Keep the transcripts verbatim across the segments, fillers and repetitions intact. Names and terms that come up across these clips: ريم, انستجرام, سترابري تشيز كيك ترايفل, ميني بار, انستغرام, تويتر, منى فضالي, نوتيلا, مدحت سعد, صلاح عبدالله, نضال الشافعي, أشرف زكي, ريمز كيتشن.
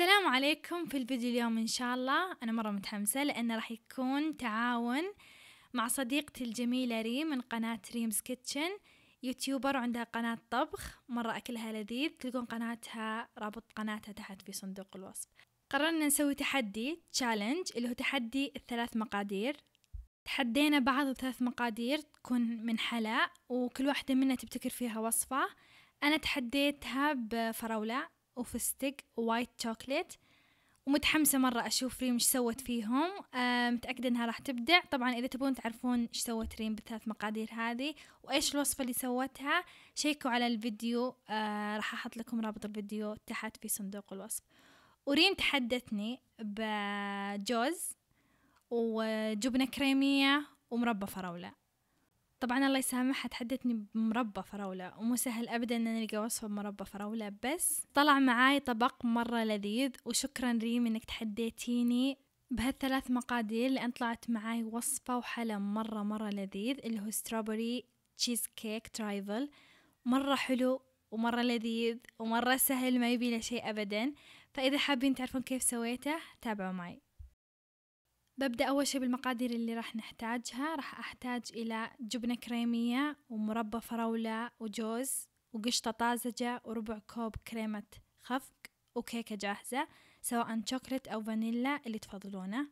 السلام عليكم. في الفيديو اليوم ان شاء الله انا مره متحمسه لانه راح يكون تعاون مع صديقتي الجميله ريم من قناه ريمز كيتشن، يوتيوبر وعندها قناه طبخ مره اكلها لذيذ. تلقون قناتها، رابط قناتها تحت في صندوق الوصف. قررنا نسوي تحدي تشالنج اللي هو تحدي الثلاث مقادير. تحدينا بعض الثلاث مقادير تكون من حلا، وكل واحده منا تبتكر فيها وصفه. انا تحديتها بفراوله وفستق ووايت شوكليت، ومتحمسة مرة أشوف ريم إيش سوت فيهم. أه متأكدة إنها راح تبدع. طبعا إذا تبون تعرفون إيش سوت ريم بالثلاث مقادير هذه وإيش الوصفة اللي سوتها، شيكوا على الفيديو. أه راح أحط لكم رابط الفيديو تحت في صندوق الوصف. وريم تحدتني بجوز وجبنة كريمية ومربى فراولة. طبعا الله يسامحها تحدتني بمربى فراولة، ومو سهل أبدا أن نلقى وصفة بمربى فراولة، بس طلع معاي طبق مرة لذيذ. وشكرا ريم إنك تحديتيني بهالثلاث مقادير، لأن طلعت معاي وصفة وحلا مرة مرة لذيذ اللي هو سترابري تشيز كيك ترايفل. مرة حلو ومرة لذيذ ومرة سهل، ما يبي له شيء أبدا. فإذا حابين تعرفون كيف سويته تابعوا معي. ببدأ أول شي بالمقادير اللي راح نحتاجها. راح أحتاج إلى جبنة كريمية ومربى فراولة وجوز وقشطة طازجة وربع كوب كريمة خفق وكيكة جاهزة سواء شوكولات أو فانيلا اللي تفضلونه.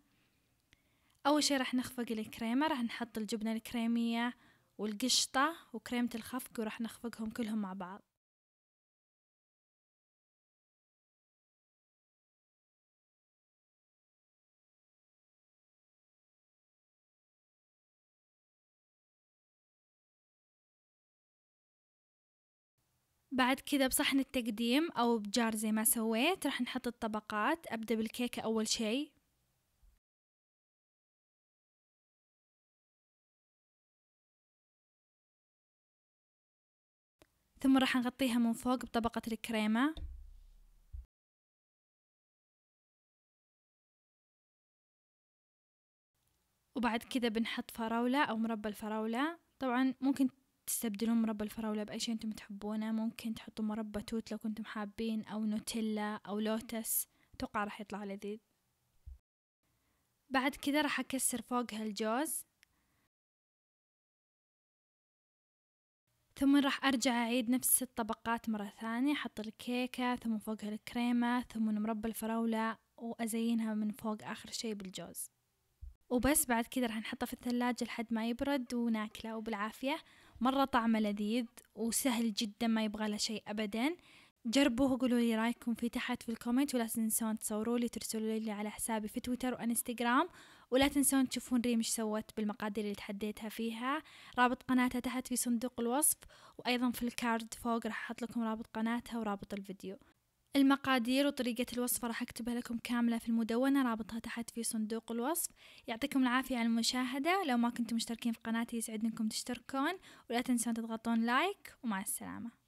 أول شي راح نخفق الكريمة، راح نحط الجبنة الكريمية والقشطة وكريمة الخفق وراح نخفقهم كلهم مع بعض. بعد كذا بصحن التقديم أو بجار زي ما سويت راح نحط الطبقات. أبدأ بالكيكة أول شي. ثم راح نغطيها من فوق بطبقة الكريمة. وبعد كذا بنحط فراولة أو مربى الفراولة. طبعا ممكن تستبدلون مربى الفراولة بأي شيء أنتم تحبونه. ممكن تحطوا مربى توت لو كنتم حابين، أو نوتيلا أو لوتس، أتوقع راح يطلع لذيذ. بعد كذا راح أكسر فوقها الجوز، ثم راح أرجع أعيد نفس الطبقات مرة ثانية. أحط الكيكة ثم فوقها الكريمة ثم مربى الفراولة وأزينها من فوق آخر شي بالجوز وبس. بعد كذا راح نحطه في الثلاجة لحد ما يبرد وناكله وبالعافية. مرة طعمه لذيذ وسهل جدا، ما يبغى له شيء أبدا. جربوه وقولوا لي رأيكم في تحت في الكومنت، ولا تنسون تصوروا لي ترسلوا لي على حسابي في تويتر وانستغرام، ولا تنسون تشوفون ريم ايش سوت بالمقادير اللي تحديتها فيها. رابط قناتها تحت في صندوق الوصف، وأيضا في الكارد فوق راح أحط لكم رابط قناتها ورابط الفيديو. المقادير وطريقة الوصفة راح أكتبها لكم كاملة في المدونة، رابطها تحت في صندوق الوصف. يعطيكم العافية على المشاهدة. لو ما كنتم مشتركين في قناتي يسعدني إنكم تشتركون، ولا تنسون تضغطون لايك. ومع السلامة.